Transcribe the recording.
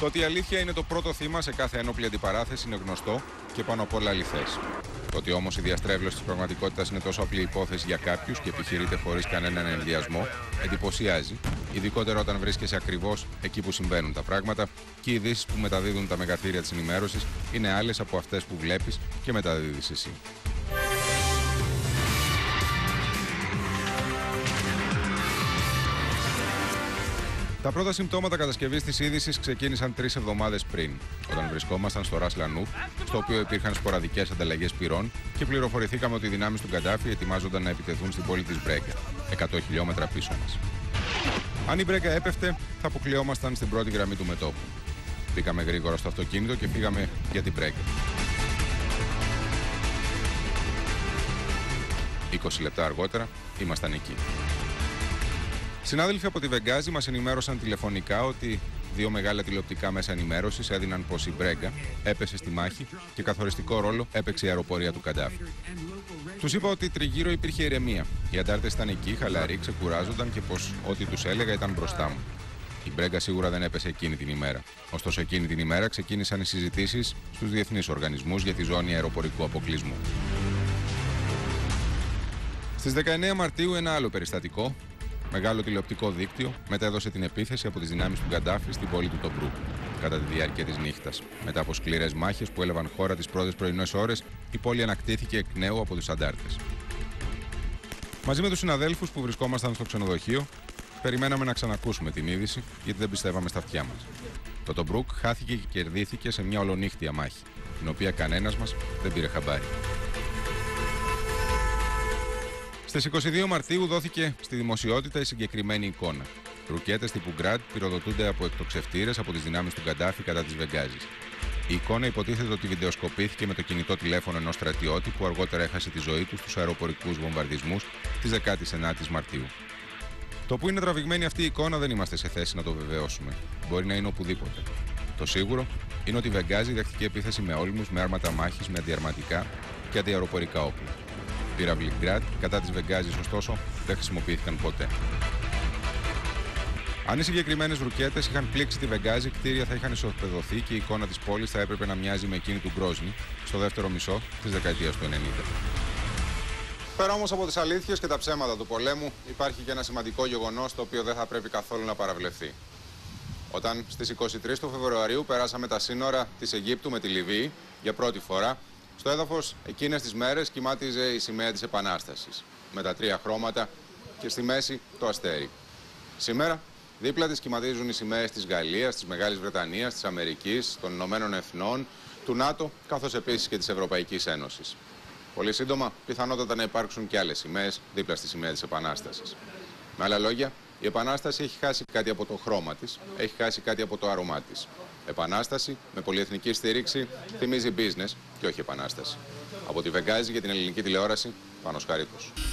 Το ότι η αλήθεια είναι το πρώτο θύμα σε κάθε ένοπλη αντιπαράθεση είναι γνωστό και πάνω απ' όλα αληθές. Το ότι όμως η διαστρέβλωση της πραγματικότητας είναι τόσο απλή υπόθεση για κάποιους και επιχειρείται χωρίς κανέναν ενδιασμό, εντυπωσιάζει, ειδικότερα όταν βρίσκεσαι ακριβώς εκεί που συμβαίνουν τα πράγματα και οι ειδήσεις που μεταδίδουν τα μεγαθύρια της ενημέρωσης είναι άλλες από αυτές που βλέπεις και μεταδίδεις εσύ. Τα πρώτα συμπτώματα κατασκευής της είδησης ξεκίνησαν 3 εβδομάδες πριν, όταν βρισκόμασταν στο Ράσλα Νούπ, στο οποίο υπήρχαν σποραδικές ανταλλαγές πυρών και πληροφορηθήκαμε ότι οι δυνάμεις του Καντάφη ετοιμάζονταν να επιτεθούν στην πόλη της Μπρέγκα, 100 χιλιόμετρα πίσω μας. Αν η Μπρέγκα έπεφτε, θα αποκλειόμασταν στην πρώτη γραμμή του μετώπου. Μπήκαμε γρήγορα στο αυτοκίνητο και φύγαμε για την Μπρέγκα. 20 λεπτά αργότερα ήμασταν εκεί. Συνάδελφοι από τη Βεγγάζη μας ενημέρωσαν τηλεφωνικά ότι δύο μεγάλα τηλεοπτικά μέσα ενημέρωσης έδιναν πως η Μπρέγκα έπεσε στη μάχη και καθοριστικό ρόλο έπαιξε η αεροπορία του Καντάφη. Τους είπα ότι τριγύρω υπήρχε ηρεμία. Οι αντάρτες ήταν εκεί, χαλαροί, ξεκουράζονταν και πως ό,τι τους έλεγα ήταν μπροστά μου. Η Μπρέγκα σίγουρα δεν έπεσε εκείνη την ημέρα. Ωστόσο, εκείνη την ημέρα ξεκίνησαν οι συζητήσεις στους διεθνείς οργανισμούς για τη ζώνη αεροπορικού αποκλεισμού. Στις 19 Μαρτίου, ένα άλλο περιστατικό. Μεγάλο τηλεοπτικό δίκτυο μετέδωσε την επίθεση από τις δυνάμεις του Καντάφη στην πόλη του Τομπρούκ κατά τη διάρκεια της νύχτας. Μετά από σκληρές μάχες που έλαβαν χώρα τις πρώτες πρωινές ώρες, η πόλη ανακτήθηκε εκ νέου από τους αντάρτες. Μαζί με τους συναδέλφους που βρισκόμασταν στο ξενοδοχείο, περιμέναμε να ξανακούσουμε την είδηση γιατί δεν πιστεύαμε στα αυτιά μας. Το Τομπρούκ χάθηκε και κερδίθηκε σε μια ολονύχτια μάχη, την οποία κανένας μας δεν πήρε χαμπάρι. Στις 22 Μαρτίου δόθηκε στη δημοσιότητα η συγκεκριμένη εικόνα. Ρουκέτες στην Πουνγκράτ πυροδοτούνται από εκτοξευτήρες από τις δυνάμεις του Καντάφη κατά της Βεγγάζης. Η εικόνα υποτίθεται ότι βιντεοσκοπήθηκε με το κινητό τηλέφωνο ενός στρατιώτη που αργότερα έχασε τη ζωή του στους αεροπορικούς βομβαρδισμούς της 19ης Μαρτίου. Το που είναι τραβηγμένη αυτή η εικόνα δεν είμαστε σε θέση να το βεβαιώσουμε. Μπορεί να είναι οπουδήποτε. Το σίγουρο είναι ότι η Βεγγάζη δέχτηκε επίθεση με όλμους, με άρματα μάχης, με αντιαρματικά και αντιαεροπορικά όπλα. Πύραυλοι Γκράτ κατά της Βεγγάζης, ωστόσο, δεν χρησιμοποιήθηκαν ποτέ. Αν οι συγκεκριμένες ρουκέτες είχαν πλήξει τη Βεγγάζη, κτίρια θα είχαν ισοπεδωθεί και η εικόνα της πόλης θα έπρεπε να μοιάζει με εκείνη του Μπρόζνη στο δεύτερο μισό της δεκαετίας του 90. Πέρα όμως από τις αλήθειες και τα ψέματα του πολέμου, υπάρχει και ένα σημαντικό γεγονός το οποίο δεν θα πρέπει καθόλου να παραβλεφθεί. Όταν στις 23 του Φεβρουαρίου περάσαμε τα σύνορα της Αιγύπτου με τη Λιβύη για πρώτη φορά. Στο έδαφος εκείνες τις μέρες κοιμάτιζε η σημαία της Επανάστασης, με τα 3 χρώματα και στη μέση το αστέρι. Σήμερα δίπλα της κοιματίζουν οι σημαίες της Γαλλίας, της Μεγάλης Βρετανίας, της Αμερικής, των Ηνωμένων Εθνών, του ΝΑΤΟ, καθώς επίσης και της Ευρωπαϊκής Ένωσης. Πολύ σύντομα πιθανότατα να υπάρξουν και άλλες σημαίες δίπλα στη σημαία της Επανάστασης. Με άλλα λόγια, η Επανάσταση έχει χάσει κάτι από το χρώμα της, έχει χάσει κάτι από το άρωμά της. Επανάσταση με πολυεθνική στήριξη θυμίζει business και όχι επανάσταση. Από τη Βεγγάζη για την ελληνική τηλεόραση, Πανοσχαρίδης.